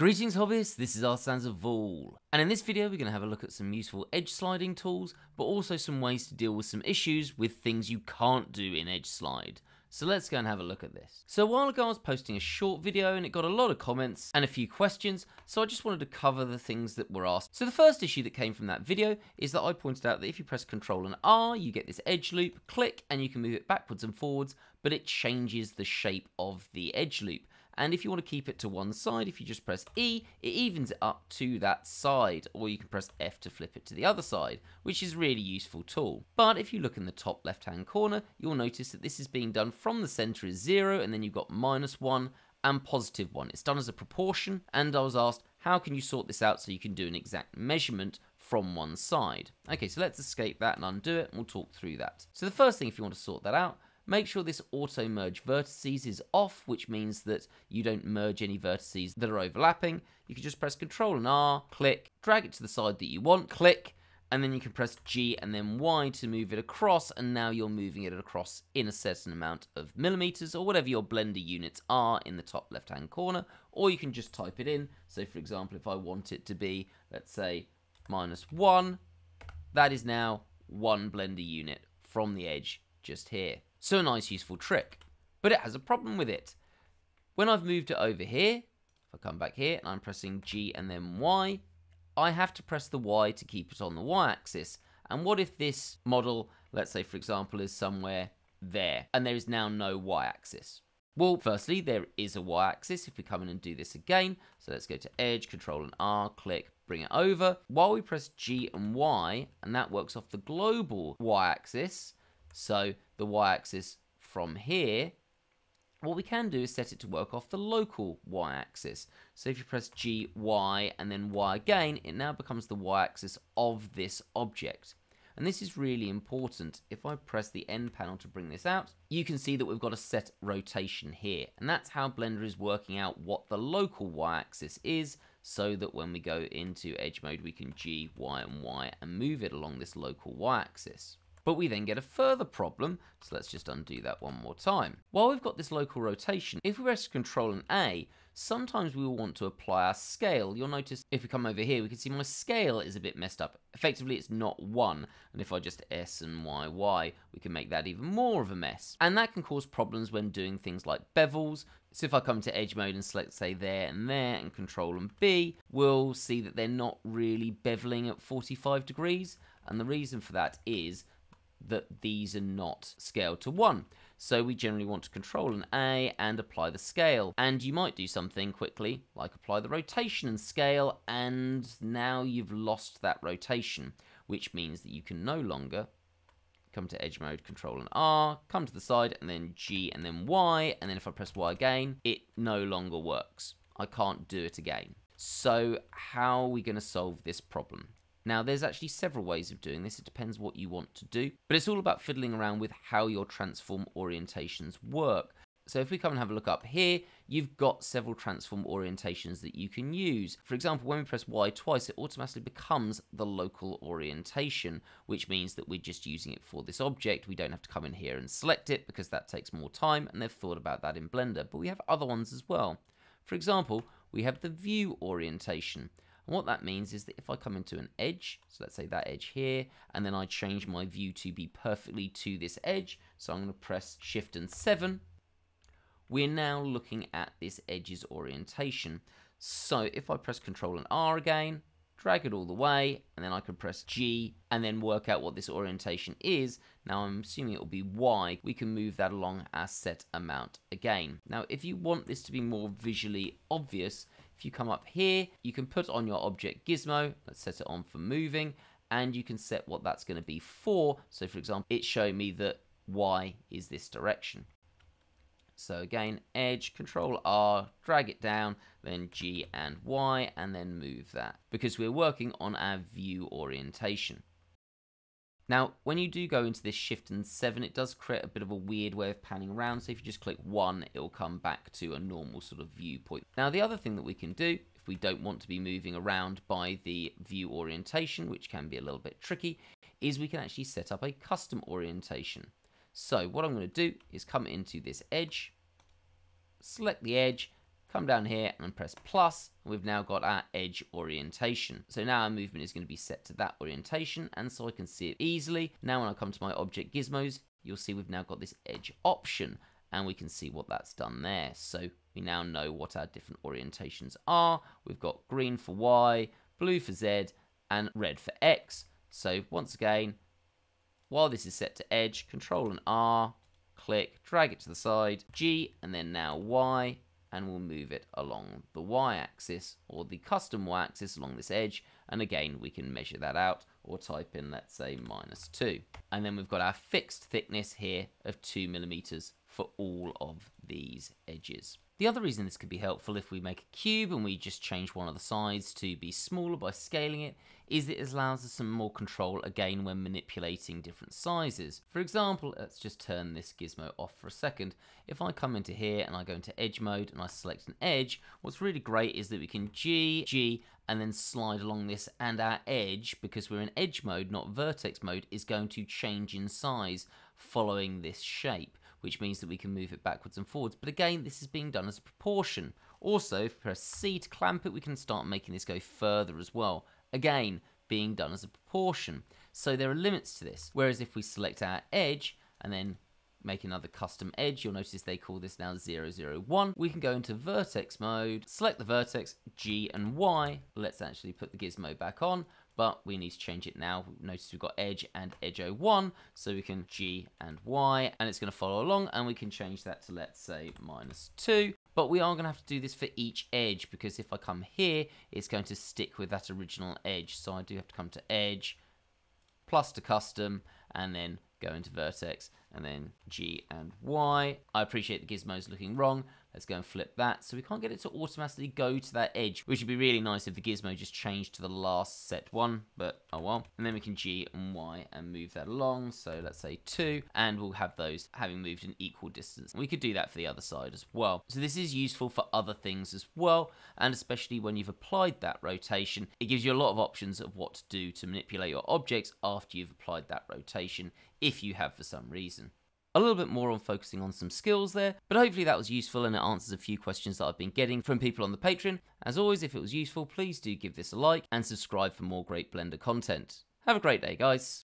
Greetings hobbyists, this is Artisans of Vaul, and in this video we're going to have a look at some useful edge sliding tools, but also some ways to deal with some issues with things you can't do in edge slide. So let's go and have a look at this. So a while ago I was posting a short video and it got a lot of comments and a few questions, so I just wanted to cover the things that were asked. So the first issue that came from that video is that I pointed out that if you press Ctrl and R you get this edge loop, click, and you can move it backwards and forwards, but it changes the shape of the edge loop. And if you want to keep it to one side, if you just press E, it evens it up to that side, or you can press F to flip it to the other side, which is a really useful tool. But if you look in the top left-hand corner, you'll notice that this is being done from the center is 0, and then you've got -1 and +1. It's done as a proportion, and I was asked, how can you sort this out so you can do an exact measurement from one side? Okay, so let's escape that and undo it, and we'll talk through that. So the first thing, if you want to sort that out, make sure this auto merge vertices is off, which means that you don't merge any vertices that are overlapping. You can just press Ctrl and R, click, drag it to the side that you want, click, and then you can press G and then Y to move it across, and now you're moving it across in a certain amount of millimeters or whatever your Blender units are in the top left-hand corner, or you can just type it in. So for example, if I want it to be, let's say, -1, that is now 1 Blender unit from the edge just here. So a nice useful trick, but it has a problem with it. When I've moved it over here, if I come back here and I'm pressing G and then Y, I have to press the Y to keep it on the Y axis. And what if this model, let's say for example, is somewhere there and there is now no Y axis? Well, firstly, there is a Y axis if we come in and do this again. So let's go to edge, Ctrl and R, click, bring it over. While we press G and Y, and that works off the global Y axis, so the y-axis from here, what we can do is set it to work off the local y-axis. So if you press G, Y, and then Y again, it now becomes the y-axis of this object. And this is really important. If I press the end panel to bring this out, you can see that we've got a set rotation here. And that's how Blender is working out what the local y-axis is, so that when we go into edge mode, we can G, Y, and move it along this local y-axis. But we then get a further problem, so let's just undo that one more time. While we've got this local rotation, if we press Ctrl and A, sometimes we will want to apply our scale. You'll notice if we come over here, we can see my scale is a bit messed up. Effectively, it's not 1, and if I just S and Y, we can make that even more of a mess. And that can cause problems when doing things like bevels. So if I come to edge mode and select, say, there, and Ctrl and B, we'll see that they're not really beveling at 45 degrees, and the reason for that is that these are not scaled to 1. So we generally want to Ctrl and A and apply the scale. And you might do something quickly, like apply the rotation and scale, and now you've lost that rotation, which means that you can no longer come to edge mode, Ctrl and R, come to the side, and then G, and then Y, and then if I press Y again, it no longer works. I can't do it again. So how are we going to solve this problem? Now, there's actually several ways of doing this. It depends what you want to do, but it's all about fiddling around with how your transform orientations work. So if we come and have a look up here, you've got several transform orientations that you can use. For example, when we press Y twice, it automatically becomes the local orientation, which means that we're just using it for this object. We don't have to come in here and select it because that takes more time, and they've thought about that in Blender, but we have other ones as well. For example, we have the view orientation. What that means is that if I come into an edge, so let's say that edge here, and then I change my view to be perfectly to this edge, so I'm going to press Shift and 7, we're now looking at this edge's orientation. So if I press Ctrl and R again, drag it all the way, and then I can press G, and then work out what this orientation is. Now I'm assuming it will be Y. We can move that along our set amount again. Now if you want this to be more visually obvious, if you come up here, you can put on your object gizmo, let's set it on for moving, and you can set what that's going to be for. So for example, it's showing me that Y is this direction. So again, edge, Ctrl R, drag it down, then G and Y, and then move that, because we're working on our view orientation. Now, when you do go into this Shift and 7, it does create a bit of a weird way of panning around. So if you just click 1, it will come back to a normal sort of viewpoint. Now, the other thing that we can do, if we don't want to be moving around by the view orientation, which can be a little bit tricky, is we can actually set up a custom orientation. So what I'm going to do is come into this edge, select the edge, come down here and press plus, and we've now got our edge orientation. So now our movement is going to be set to that orientation, and so I can see it easily. Now when I come to my object gizmos, you'll see we've now got this edge option, and we can see what that's done there. So we now know what our different orientations are. We've got green for Y, blue for Z, and red for X. So once again, while this is set to edge, Control and R, click, drag it to the side, G, and then now Y, and we'll move it along the Y-axis, or the custom Y-axis along this edge, and again we can measure that out, or type in, let's say, -2. And then we've got our fixed thickness here of 2 millimeters for all of these edges. The other reason this could be helpful if we make a cube and we just change one of the sides to be smaller by scaling it, is it allows us some more control again when manipulating different sizes. For example, let's just turn this gizmo off for a second. If I come into here and I go into edge mode and I select an edge, what's really great is that we can G, and then slide along this, and our edge, because we're in edge mode, not vertex mode, is going to change in size following this shape, which means that we can move it backwards and forwards. But again, this is being done as a proportion. Also, if we press C to clamp it, we can start making this go further as well. Again, being done as a proportion. So there are limits to this. Whereas if we select our edge and then make another custom edge, you'll notice they call this now 001. We can go into vertex mode, select the vertex, G and Y. Let's actually put the gizmo back on, but we need to change it now. Notice we've got edge and edge 01, so we can G and Y, and it's going to follow along, and we can change that to, let's say, -2. But we are going to have to do this for each edge, because if I come here, it's going to stick with that original edge. So I do have to come to edge, plus to custom, and then go into vertex, and then G and Y. I appreciate the gizmo's looking wrong. Let's go and flip that. So we can't get it to automatically go to that edge, which would be really nice if the gizmo just changed to the last set one, but oh well. And then we can G and Y and move that along. So let's say 2, and we'll have those having moved an equal distance. We could do that for the other side as well. So this is useful for other things as well, and especially when you've applied that rotation, it gives you a lot of options of what to do to manipulate your objects after you've applied that rotation, if you have for some reason. A little bit more on focusing on some skills there, but hopefully that was useful and it answers a few questions that I've been getting from people on the Patreon. As always, if it was useful, please do give this a like and subscribe for more great Blender content. Have a great day, guys.